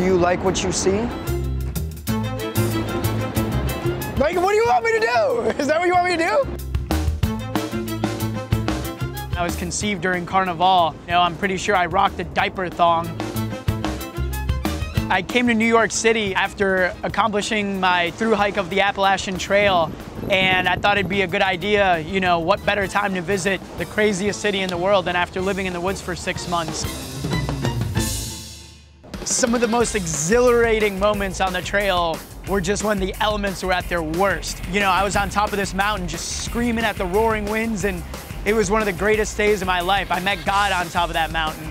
Do you like what you see? Like, what do you want me to do? Is that what you want me to do? I was conceived during Carnival. You know, I'm pretty sure I rocked a diaper thong. I came to New York City after accomplishing my thru hike of the Appalachian Trail, and I thought it'd be a good idea, you know, what better time to visit the craziest city in the world than after living in the woods for 6 months. Some of the most exhilarating moments on the trail were just when the elements were at their worst. You know, I was on top of this mountain just screaming at the roaring winds, and it was one of the greatest days of my life. I met God on top of that mountain.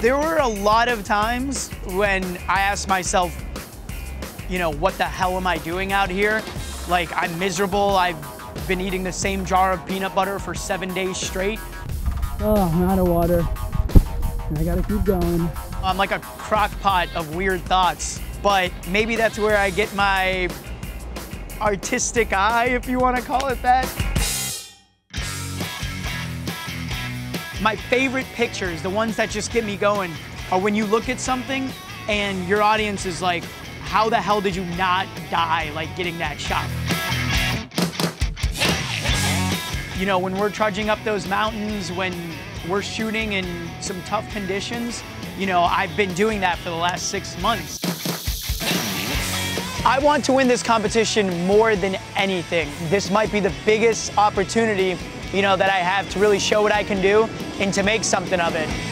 There were a lot of times when I asked myself, you know, what the hell am I doing out here? Like, I'm miserable. I've been eating the same jar of peanut butter for 7 days straight. Oh, I'm out of water. I gotta keep going. I'm like a crock pot of weird thoughts, but maybe that's where I get my artistic eye, if you want to call it that. My favorite pictures, the ones that just get me going, are when you look at something and your audience is like, how the hell did you not die like getting that shot? You know, when we're trudging up those mountains, when we're shooting in some tough conditions, you know, I've been doing that for the last 6 months. I want to win this competition more than anything. This might be the biggest opportunity, you know, that I have to really show what I can do and to make something of it.